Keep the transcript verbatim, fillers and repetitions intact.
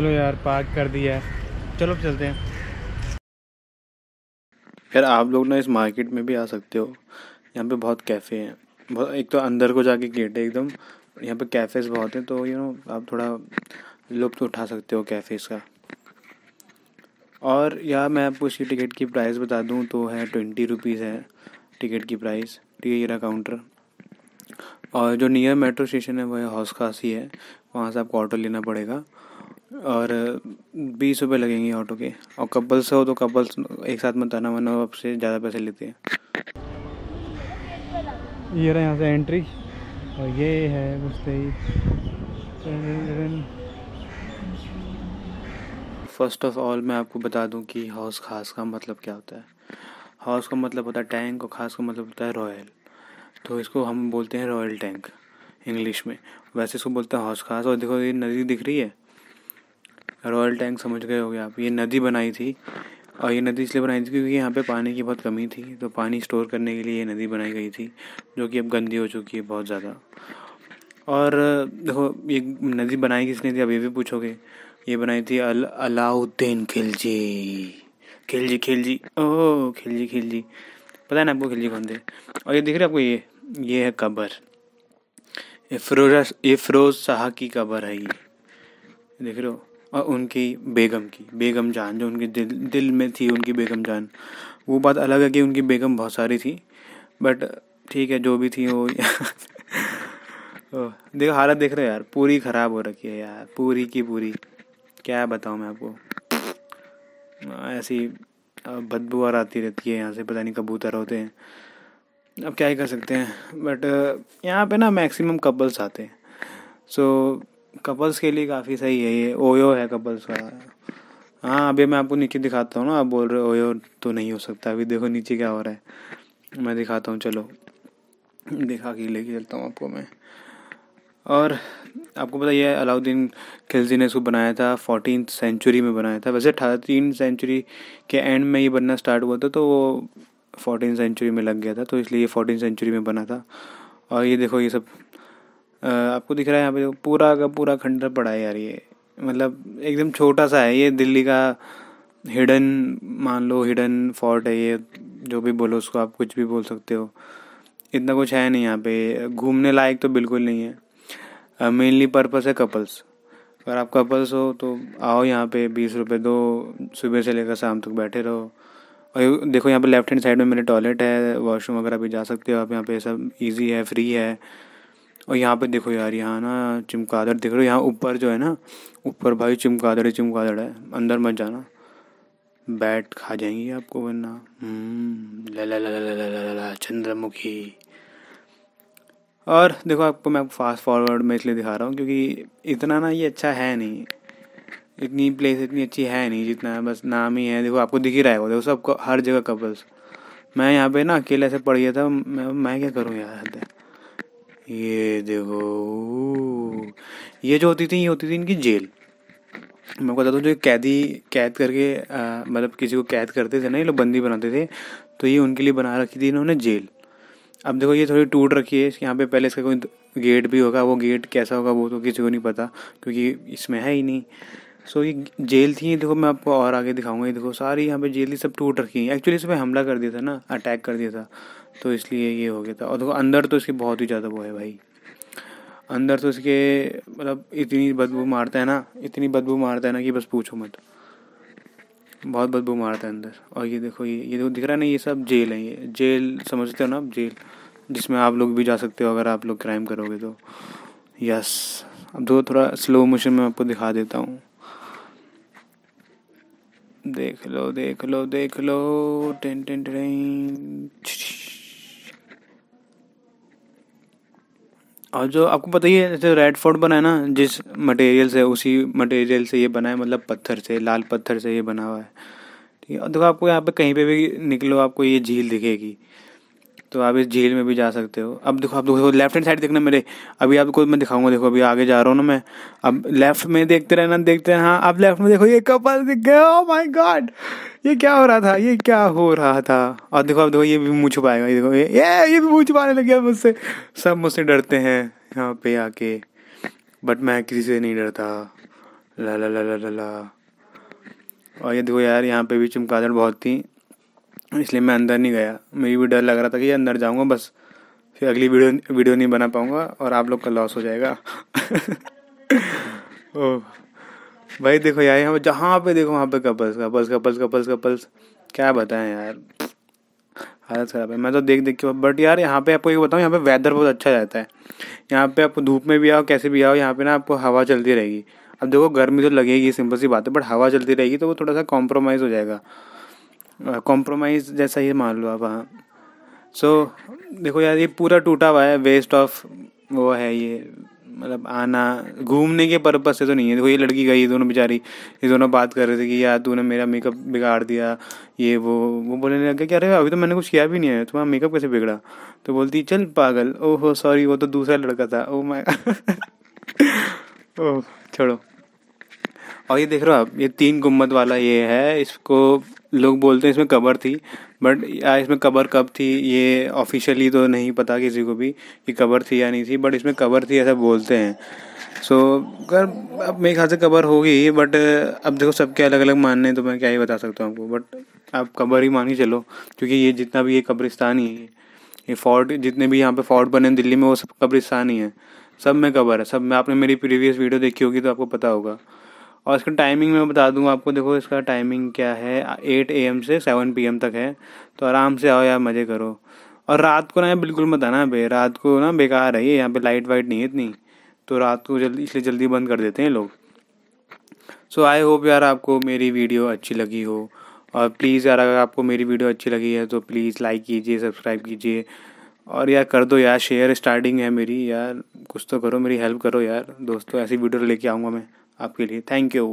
चलो यार पार्क कर दिया है, चलो चलते हैं। यार आप लोग ना इस मार्केट में भी आ सकते हो, यहाँ पे बहुत कैफ़े हैं। बहुत एक तो अंदर को जाके गेट है एकदम, यहाँ पे कैफ़ेज़ बहुत हैं, तो यू नो आप थोड़ा लुत्फ़ उठा सकते हो कैफ़ेज़ का। और यार मैं आपको इसकी टिकट की प्राइस बता दूं तो है ट्वेंटी रुपीज़ है टिकट की प्राइस। ठीक है, ये रहा काउंटर। और जो नियर मेट्रो स्टेशन है वो है हौज़ खास ही है, वहाँ से आपको ऑटो लेना पड़ेगा और बीस रुपये लगेंगे ऑटो के। और कपल्स हो तो कपल्स एक साथ मत आना वरना आपसे ज़्यादा पैसे लेते हैं। ये रहा यहाँ से एंट्री और ये है घुसते ही। फ़र्स्ट ऑफ ऑल मैं आपको बता दूं कि हौज़ खास का मतलब क्या होता है। हौज़ का मतलब होता है टैंक और ख़ास का मतलब होता है रॉयल, तो इसको हम बोलते हैं रॉयल टैंक इंग्लिश में, वैसे इसको बोलते हैं हौज़ खास। और देखो ये नदी दिख रही है, रॉयल टैंक समझ गए होगे आप। ये नदी बनाई थी और ये नदी इसलिए बनाई थी क्योंकि यहाँ पे पानी की बहुत कमी थी, तो पानी स्टोर करने के लिए ये नदी बनाई गई थी, जो कि अब गंदी हो चुकी है बहुत ज़्यादा। और देखो ये नदी बनाई किसने थी, अब ये भी पूछोगे। ये बनाई थी अल अलाउद्दीन खिलजी। खिलजी खिलजी ओह खिलजी खिलजी पता है ना आपको खिलजी कौन थे। और ये दिख रहा है आपको, ये ये है कब्र, ये फिरोज ये फिरोज शाह की कब्र है, ये देख रहे हो। और उनकी बेगम की बेगम जान जो उनके दिल दिल में थी, उनकी बेगम जान। वो बात अलग है कि उनकी बेगम बहुत सारी थी, बट ठीक है जो भी थी वो। देखो हालत देख रहे हो यार, पूरी ख़राब हो रखी है यार, पूरी की पूरी। क्या बताऊँ मैं आपको, ऐसी बदबू और आती रहती है यहाँ से, पता नहीं कबूतर होते हैं, अब क्या ही कर सकते हैं। बट यहाँ पे ना मैक्सिमम कपल्स आते हैं, सो कपल्स के लिए काफ़ी सही है ये। ओयो है कपल्स का। हाँ अभी मैं आपको नीचे दिखाता हूँ ना, आप बोल रहे हो ओयो तो नहीं हो सकता, अभी देखो नीचे क्या हो रहा है, मैं दिखाता हूँ। चलो दिखा के लेके चलता हूँ आपको मैं। और आपको पता है अलाउद्दीन खिलजी ने इसको बनाया था, फोर्टीन सेंचुरी में बनाया था। वैसे थर्टीन सेंचुरी के एंड में ये बनना स्टार्ट हुआ था, तो वो फोर्टीन सेंचुरी में लग गया था, तो इसलिए ये फोर्टीन सेंचुरी में बना था। और ये देखो ये सब आपको दिख रहा है यहाँ पे, पूरा का पूरा खंडर पड़ा है यार। ये मतलब एकदम छोटा सा है, ये दिल्ली का हिडन, मान लो हिडन फोर्ट है ये, जो भी बोलो उसको आप कुछ भी बोल सकते हो। इतना कुछ है नहीं यहाँ पे घूमने लायक, तो बिल्कुल नहीं है। मेनली पर्पस है कपल्स, अगर आप कपल्स हो तो आओ यहाँ पे, बीस रुपये दो, सुबह से लेकर शाम तक बैठे रहो। और देखो यहाँ पे लेफ्ट हैंड साइड में मेरे टॉयलेट है, वॉशरूम वगैरह भी जा सकते हो आप यहाँ पे, सब इजी है, फ्री है। और यहाँ पे देखो यार, यहाँ ना चमगादड़ दिख रहे हो, यहाँ ऊपर जो है ना, ऊपर भाई चमगादड़ ही चमगादड़ है, अंदर मत जाना, बैट खा जाएंगी आपको वरना। ला ला ला ला ला ला चंद्रमुखी। और देखो आपको मैं आपको फास्ट फॉरवर्ड में इसलिए दिखा रहा हूँ क्योंकि इतना ना ये अच्छा है नहीं, इतनी प्लेस इतनी अच्छी है नहीं, जितना बस नाम ही है। देखो आपको दिख ही रहा है, देखो सबको हर जगह कपल्स। मैं यहाँ पे ना अकेले से पड़ गया था, मैं मैं क्या करूँ यार। ये देखो ये जो होती थी, ये होती थी इनकी जेल। मैं बता दूँ, जो कैदी कैद करके आ, मतलब किसी को कैद करते थे ना, ये लोग बंदी बनाते थे, तो ये उनके लिए बना रखी थी इन्होंने जेल। अब देखो ये थोड़ी टूट रखी है यहाँ पे, पहले इसका कोई गेट भी होगा, वो गेट कैसा होगा वो तो किसी को नहीं पता क्योंकि इसमें है ही नहीं। सो ये जेल थी, देखो मैं आपको और आगे दिखाऊंगा। ये देखो सारी यहाँ पे जेल थी, सब टूट रखी है। एक्चुअली इसमें हमला कर दिया था ना, अटैक कर दिया था, तो इसलिए ये हो गया था। और देखो अंदर तो इसके बहुत ही ज़्यादा वो है भाई, अंदर तो इसके मतलब इतनी बदबू मारता है ना, इतनी बदबू मारता है ना कि बस पूछो मत, बहुत बदबू मारता है अंदर। और ये देखो ये ये देखो दिख रहा है ना, ये सब जेल है, ये जेल समझते हो ना आप, जेल जिसमें आप लोग भी जा सकते हो अगर आप लोग क्राइम करोगे तो। यस अब दो थोड़ा स्लो मोशन में आपको दिखा देता हूँ, देख लो देख लो देख लो। टेन टेन टेन और जो आपको पता ही है, जैसे रेड फोर्ट बना है ना जिस मटेरियल से, उसी मटेरियल से ये बना है, मतलब पत्थर से, लाल पत्थर से ये बना हुआ है। ठीक है, और देखो आपको यहाँ पे कहीं पे भी निकलो आपको ये झील दिखेगी, तो आप इस झील में भी जा सकते हो। अब देखो आप देखो लेफ्ट हैंड साइड देखना मेरे, अभी आपको मैं दिखाऊंगा। देखो अभी आगे जा रहा हूँ ना मैं, अब लेफ्ट में देखते रहना, देखते रहना। हाँ आप लेफ्ट में देखो, ये कपल दिख गए। ओह माय गॉड, ये क्या हो रहा था, ये क्या हो रहा था। और देखो अब देखो ये भी मुँह छुपाएगा, ये देखो ये ये भी मुँह छुपाने लग गया मुझसे। सब मुझसे डरते हैं यहाँ पे आके, बट मैं किसी से नहीं डरता। ला ला ला ला ला। और ये देखो यार, यहाँ पे भी चमगादड़ बहुत थी, इसलिए मैं अंदर नहीं गया। मेरी भी डर लग रहा था कि अंदर जाऊँगा बस फिर अगली वीडियो वीडियो नहीं बना पाऊँगा और आप लोग का लॉस हो जाएगा। ओह भाई देखो यार, यहाँ पे जहाँ पे देखो वहाँ पे couples couples couples couples couples, क्या बताएं यार, हालत ख़राब है। मैं तो देख देख के, बट यार यहाँ पे आपको ये बताऊँ, यहाँ पे वेदर बहुत अच्छा रहता है। यहाँ पे आपको धूप में भी आओ, कैसे भी आओ, यहाँ पे ना आपको हवा चलती रहेगी। अब देखो गर्मी तो लगेगी, सिंपल सी बात है, बट हवा चलती रहेगी तो वो थोड़ा सा कॉम्प्रोमाइज़ हो जाएगा, कॉम्प्रोमाइज़ जैसा ही मान लो आप। हाँ सो देखो यार, ये पूरा टूटा हुआ है, वेस्ट ऑफ वो है ये, मतलब आना घूमने के पर्पस से तो नहीं है। देखो ये लड़की गई, दोनों बेचारी ये दोनों बात कर रहे थे कि यार तूने मेरा मेकअप बिगाड़ दिया, ये वो वो बोलने लग गया कि अरे अभी तो मैंने कुछ किया भी नहीं है, तुम्हारा मेकअप कैसे बिगड़ा। तो बोलती चल पागल, ओहो सॉरी वो तो दूसरा लड़का था, ओह माय ओह छोड़ो। और ये देख रहे हो आप, ये तीन गुम्बद वाला ये है, इसको लोग बोलते हैं इसमें कबर थी, बट यार इसमें कबर कब थी ये ऑफिशियली तो नहीं पता किसी को भी कि कबर थी या नहीं थी, बट इसमें कबर थी ऐसा बोलते हैं। सो अगर अब मेरे ख्याल से कबर होगी, बट अब देखो सबके अलग अलग मानने हैं तो मैं क्या ही बता सकता हूँ आपको, बट आप कबर ही मान के चलो, क्योंकि ये जितना भी ये कब्रिस्तान ही है, ये फोर्ट जितने भी यहाँ पर फोर्ट बने हैं दिल्ली में वो सब कब्रिस्तान ही है, सब में कबर है, सब में। आपने मेरी प्रीवियस वीडियो देखी होगी तो आपको पता होगा। और इसका टाइमिंग मैं बता दूंगा आपको, देखो इसका टाइमिंग क्या है, आठ ए एम से सात पी एम तक है। तो आराम से आओ यार, मज़े करो। और रात को ना बिल्कुल मत आना बे, रात को ना बेकार है ये, यहाँ पे लाइट वाइट नहीं है इतनी, तो रात को जल्दी इसलिए जल्दी बंद कर देते हैं लोग। सो आई होप यार आपको मेरी वीडियो अच्छी लगी हो, और प्लीज़ यार अगर आपको मेरी वीडियो अच्छी लगी है तो प्लीज़ लाइक कीजिए, सब्सक्राइब कीजिए, और यार कर दो यार शेयर, स्टार्टिंग है मेरी यार, कुछ तो करो, मेरी हेल्प करो यार दोस्तों, ऐसी वीडियो लेके आऊँगा मैं आपके लिए। Thank you.